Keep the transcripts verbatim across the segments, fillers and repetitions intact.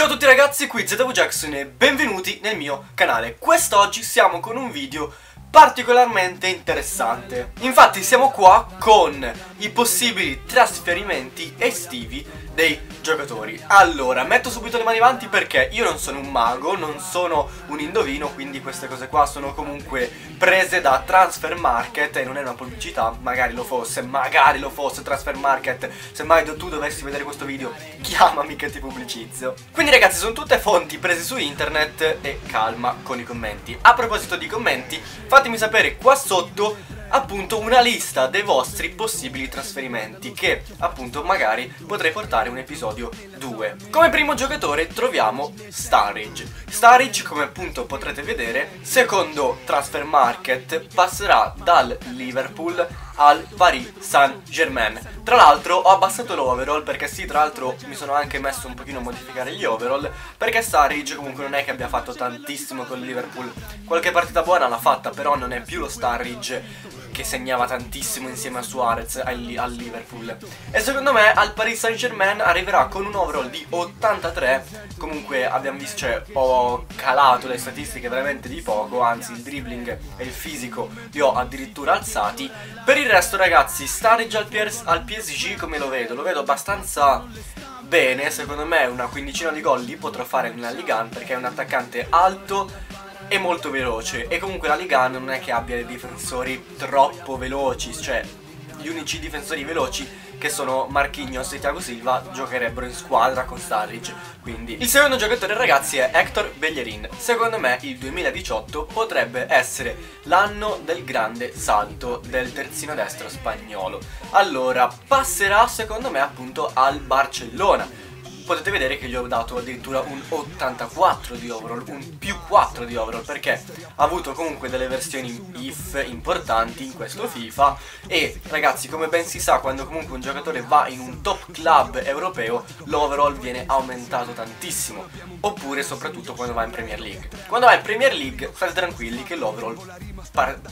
Ciao a tutti ragazzi, qui Z W Jackson e benvenuti nel mio canale. Quest'oggi siamo con un video particolarmente interessante. Infatti siamo qua con i possibili trasferimenti estivi dei giocatori. Allora, metto subito le mani avanti perché io non sono un mago, non sono un indovino, quindi queste cose qua sono comunque prese da Transfermarkt e non è una pubblicità, magari lo fosse, magari lo fosse Transfermarkt. Se mai tu dovessi vedere questo video, chiamami che ti pubblicizzo. Quindi ragazzi, sono tutte fonti prese su internet e calma con i commenti. A proposito di commenti, fatemi sapere qua sotto appunto una lista dei vostri possibili trasferimenti che appunto magari potrei portare un episodio due. Come primo giocatore troviamo Sturridge. Sturridge, come appunto potrete vedere, secondo Transfermarkt passerà dal Liverpool al Paris Saint-Germain. Tra l'altro ho abbassato l'overall perché sì, tra l'altro mi sono anche messo un pochino a modificare gli overall perché Sturridge comunque non è che abbia fatto tantissimo con il Liverpool. Qualche partita buona l'ha fatta, però non è più lo Sturridge che segnava tantissimo insieme a Suarez al, al Liverpool. E secondo me al Paris Saint-Germain arriverà con un overall di ottantatré. Comunque abbiamo visto, cioè, ho calato le statistiche veramente di poco, anzi il dribbling e il fisico li ho addirittura alzati. Per il resto ragazzi, Sturridge al, al P S G come lo vedo? Lo vedo abbastanza bene, secondo me una quindicina di gol li potrà fare nella Liga uno perché è un attaccante alto è molto veloce e comunque la Liga non è che abbia dei difensori troppo veloci, cioè gli unici difensori veloci che sono Marquinhos e Thiago Silva giocherebbero in squadra con Sturridge. Quindi il secondo giocatore ragazzi è Hector Bellerin. Secondo me il duemiladiciotto potrebbe essere l'anno del grande salto del terzino destro spagnolo. Allora passerà secondo me appunto al Barcellona. Potete vedere che gli ho dato addirittura un ottantaquattro di overall, un più quattro di overall, perché ha avuto comunque delle versioni I F importanti in questo FIFA. E ragazzi, come ben si sa, quando comunque un giocatore va in un top club europeo, l'overall viene aumentato tantissimo, oppure soprattutto quando va in Premier League. Quando va in Premier League state tranquilli che l'overall,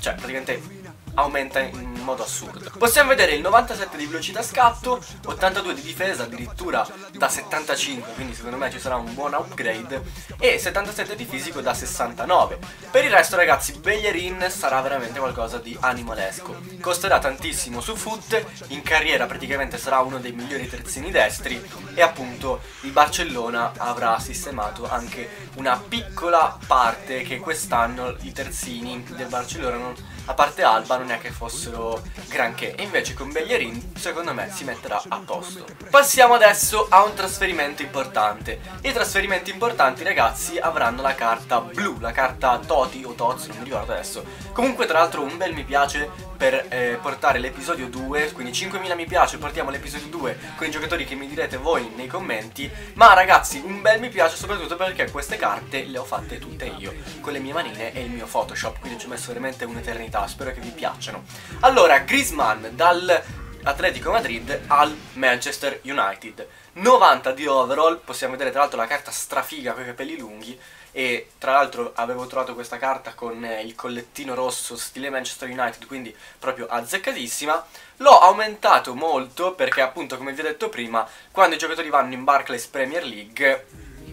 cioè praticamente aumenta in modo assurdo. Possiamo vedere il novantasette di velocità scatto, ottantadue di difesa, addirittura da settantacinque, quindi secondo me ci sarà un buon upgrade, e settantasette di fisico da sessantanove. Per il resto ragazzi, Bellerin sarà veramente qualcosa di animalesco. Costerà tantissimo su F U T, in carriera praticamente sarà uno dei migliori terzini destri e appunto il Barcellona avrà sistemato anche una piccola parte che quest'anno i terzini del Barcellona, non, a parte Alba, non è che fossero granché, e invece con Bellerin secondo me si metterà a posto. Passiamo adesso a un trasferimento importante. I trasferimenti importanti ragazzi avranno la carta blu, la carta Toti o Tots, non mi ricordo adesso. Comunque tra l'altro un bel mi piace per eh, portare l'episodio due, quindi cinquemila mi piace, portiamo l'episodio due con i giocatori che mi direte voi nei commenti. Ma ragazzi, un bel mi piace soprattutto perché queste carte le ho fatte tutte io con le mie manine e il mio Photoshop, quindi ci ho messo veramente un'eternità, spero che vi piacciono. Allora, Griezmann dal Atletico Madrid al Manchester United, novanta di overall. Possiamo vedere tra l'altro la carta strafiga con i capelli lunghi, e tra l'altro avevo trovato questa carta con il collettino rosso stile Manchester United, quindi proprio azzeccatissima. L'ho aumentato molto perché appunto, come vi ho detto prima, quando i giocatori vanno in Barclays Premier League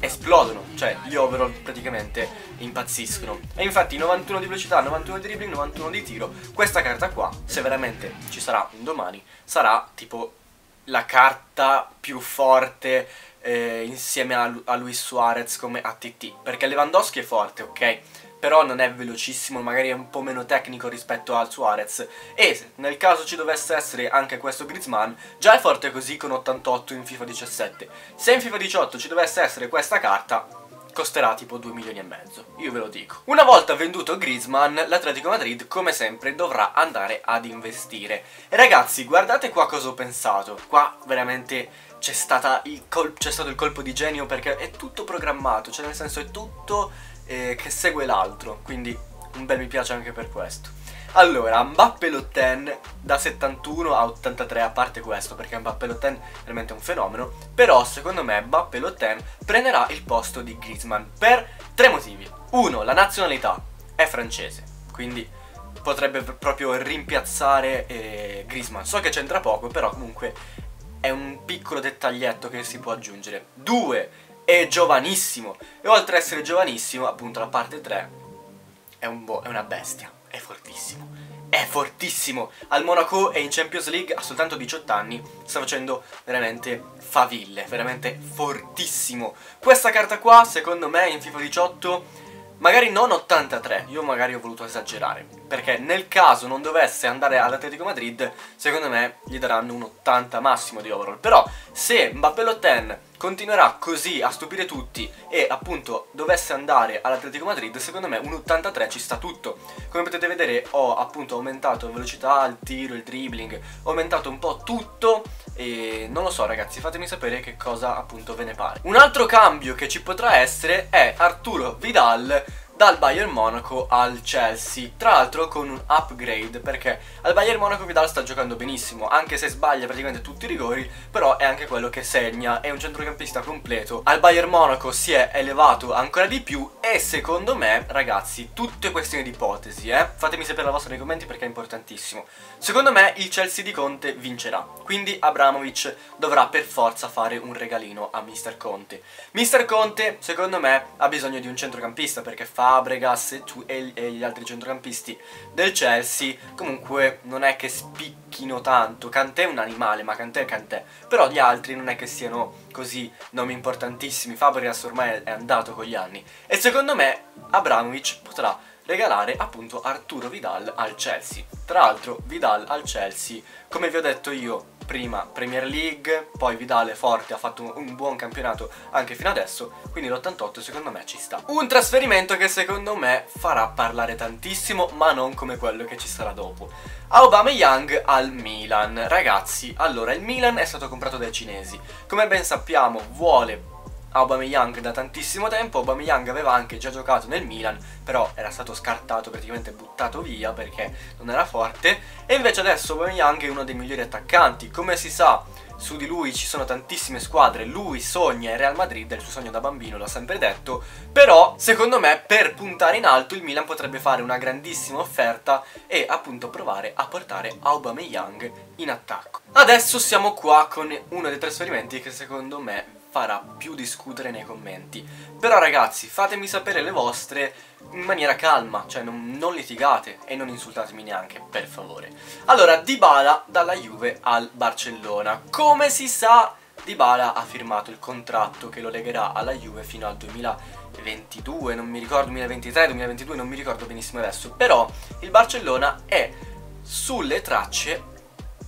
esplodono, cioè gli overall praticamente impazziscono. E infatti novantuno di velocità, novantuno di dribbling, novantuno di tiro. Questa carta qua, se veramente ci sarà un domani, sarà tipo la carta più forte eh, insieme a, Lu a Luis Suarez come A T T, perché Lewandowski è forte, ok? Però non è velocissimo, magari è un po' meno tecnico rispetto al Suarez. E nel caso ci dovesse essere anche questo Griezmann, già è forte così con ottantotto in FIFA diciassette. Se in FIFA diciotto ci dovesse essere questa carta, costerà tipo due milioni e mezzo, io ve lo dico. Una volta venduto Griezmann, l'Atletico Madrid come sempre dovrà andare ad investire. E ragazzi, guardate qua cosa ho pensato. Qua veramente c'è stato il colpo di genio perché è tutto programmato, cioè nel senso è tutto Eh, che segue l'altro, quindi un bel mi piace anche per questo. Allora, Mbappé Lottin da settantuno a ottantatré, a parte questo perché Mbappé Lottin è veramente un fenomeno, però secondo me Mbappé Lottin prenderà il posto di Griezmann per tre motivi. Uno, la nazionalità è francese, quindi potrebbe proprio rimpiazzare eh, Griezmann. So che c'entra poco, però comunque è un piccolo dettaglietto che si può aggiungere. Due, è giovanissimo, e oltre ad essere giovanissimo, appunto, la parte tre è, un bo è una bestia, è fortissimo, è fortissimo. Al Monaco e in Champions League ha soltanto diciotto anni, sta facendo veramente faville, veramente fortissimo. Questa carta qua, secondo me, in FIFA diciotto... magari non ottantatré, io magari ho voluto esagerare, perché nel caso non dovesse andare all'Atletico Madrid, secondo me gli daranno un ottanta massimo di overall. Però se Mbappé Lottin continuerà così a stupire tutti e appunto dovesse andare all'Atletico Madrid, secondo me un ottantatré ci sta tutto. Come potete vedere ho appunto aumentato la velocità, il tiro, il dribbling, ho aumentato un po' tutto e non lo so ragazzi, fatemi sapere che cosa appunto ve ne pare. Un altro cambio che ci potrà essere è Arturo Vidal dal Bayern Monaco al Chelsea, tra l'altro con un upgrade, perché al Bayern Monaco Vidal sta giocando benissimo, anche se sbaglia praticamente tutti i rigori, però è anche quello che segna, è un centrocampista completo. Al Bayern Monaco si è elevato ancora di più e secondo me, ragazzi, tutte questioni di ipotesi, eh? Fatemi sapere la vostra nei commenti perché è importantissimo. Secondo me il Chelsea di Conte vincerà, quindi Abramovic dovrà per forza fare un regalino a mister Conte. mister Conte, secondo me, ha bisogno di un centrocampista, perché fa Fabregas e gli altri centrocampisti del Chelsea comunque non è che spicchino tanto. Kanté è un animale, ma Kanté è Kanté, però gli altri non è che siano così nomi importantissimi. Fabregas ormai è andato con gli anni e secondo me Abramovic potrà regalare appunto Arturo Vidal al Chelsea. Tra l'altro Vidal al Chelsea, come vi ho detto io prima, Premier League, poi Vidal è forte, ha fatto un buon campionato anche fino adesso, quindi l'ottantotto secondo me ci sta. Un trasferimento che secondo me farà parlare tantissimo, ma non come quello che ci sarà dopo. Aubameyang al Milan. Ragazzi, allora il Milan è stato comprato dai cinesi, come ben sappiamo vuole Aubameyang da tantissimo tempo. Aubameyang aveva anche già giocato nel Milan, però era stato scartato, praticamente buttato via perché non era forte, e invece adesso Aubameyang è uno dei migliori attaccanti. Come si sa, su di lui ci sono tantissime squadre, lui sogna il Real Madrid, è il suo sogno da bambino, l'ho sempre detto, però secondo me per puntare in alto il Milan potrebbe fare una grandissima offerta e appunto provare a portare Aubameyang in attacco. Adesso siamo qua con uno dei trasferimenti che secondo me farà più discutere nei commenti, però ragazzi fatemi sapere le vostre in maniera calma, cioè non, non litigate e non insultatemi neanche, per favore. Allora, Dybala dalla Juve al Barcellona. Come si sa Dybala ha firmato il contratto che lo legherà alla Juve fino al duemilaventidue, non mi ricordo, duemilaventitré duemilaventidue, non mi ricordo benissimo adesso, però il Barcellona è sulle tracce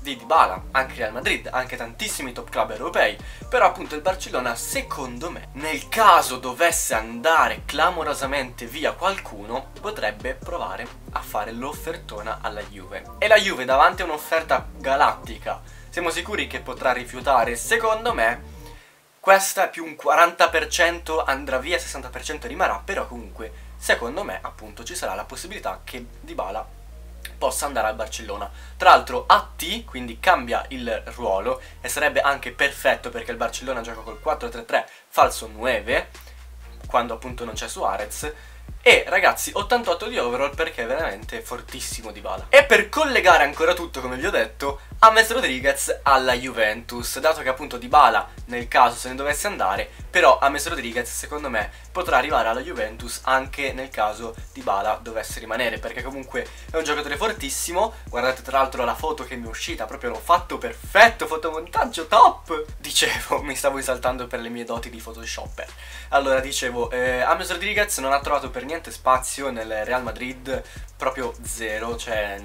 di Dybala, anche Real Madrid, anche tantissimi top club europei, però appunto il Barcellona secondo me nel caso dovesse andare clamorosamente via qualcuno potrebbe provare a fare l'offertona alla Juve, e la Juve davanti a un'offerta galattica siamo sicuri che potrà rifiutare. Secondo me questa è più un quaranta per cento andrà via, sessanta per cento rimarrà, però comunque secondo me appunto ci sarà la possibilità che Dybala possa andare al Barcellona. Tra l'altro A T, quindi cambia il ruolo, e sarebbe anche perfetto perché il Barcellona gioca col quattro tre tre falso nove quando appunto non c'è Suarez. E ragazzi ottantotto di overall perché è veramente fortissimo Dybala. E per collegare ancora tutto, come vi ho detto, James Rodríguez alla Juventus, dato che appunto Dybala nel caso se ne dovesse andare, però James Rodríguez secondo me potrà arrivare alla Juventus anche nel caso Dybala dovesse rimanere, perché comunque è un giocatore fortissimo. Guardate tra l'altro la foto che mi è uscita, proprio l'ho fatto perfetto, fotomontaggio top. Dicevo, mi stavo esaltando per le mie doti di photoshopper. Allora dicevo, eh, James Rodríguez non ha trovato per niente spazio nel Real Madrid, proprio zero, cioè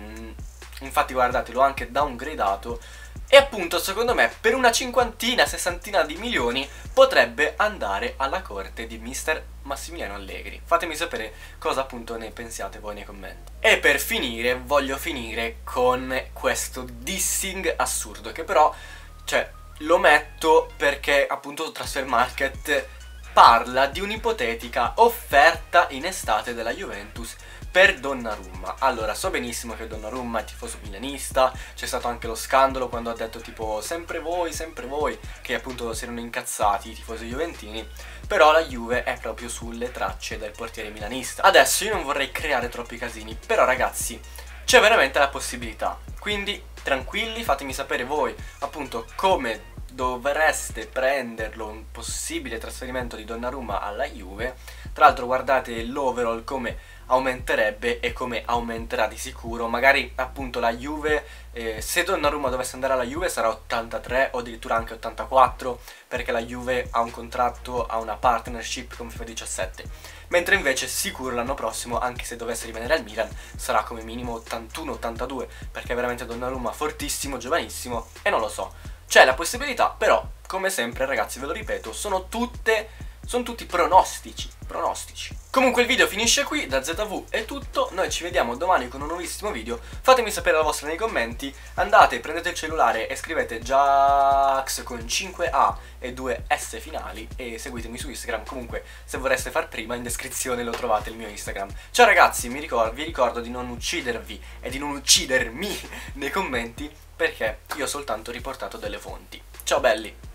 infatti guardate l'ho anche downgradato, e appunto secondo me per una cinquantina, sessantina di milioni potrebbe andare alla corte di mister Massimiliano Allegri. Fatemi sapere cosa appunto ne pensiate voi nei commenti. E per finire voglio finire con questo dissing assurdo che però, cioè, lo metto perché appunto Transfermarkt parla di un'ipotetica offerta in estate della Juventus per Donnarumma. Allora, so benissimo che Donnarumma è tifoso milanista, c'è stato anche lo scandalo quando ha detto tipo sempre voi, sempre voi, che appunto si erano incazzati i tifosi juventini, però la Juve è proprio sulle tracce del portiere milanista. Adesso io non vorrei creare troppi casini, però ragazzi c'è veramente la possibilità, quindi tranquilli, fatemi sapere voi appunto come dovreste prenderlo, un possibile trasferimento di Donnarumma alla Juve. Tra l'altro guardate l'overall come aumenterebbe e come aumenterà di sicuro. Magari appunto la Juve, eh, se Donnarumma dovesse andare alla Juve sarà ottantatré o addirittura anche ottantaquattro, perché la Juve ha un contratto, ha una partnership con FIFA diciassette. Mentre invece sicuro l'anno prossimo, anche se dovesse rimanere al Milan, sarà come minimo ottantuno ottantadue, perché è veramente Donnarumma fortissimo, giovanissimo, e non lo so. C'è la possibilità, però, come sempre ragazzi, ve lo ripeto, sono tutte... Sono tutti pronostici, pronostici. Comunque il video finisce qui, da Z W è tutto, noi ci vediamo domani con un nuovissimo video, fatemi sapere la vostra nei commenti, andate, prendete il cellulare e scrivete Jax con cinque A e due S finali e seguitemi su Instagram, comunque se vorreste far prima in descrizione lo trovate il mio Instagram. Ciao ragazzi, mi ricordo, vi ricordo di non uccidervi e di non uccidermi nei commenti perché io ho soltanto riportato delle fonti. Ciao belli!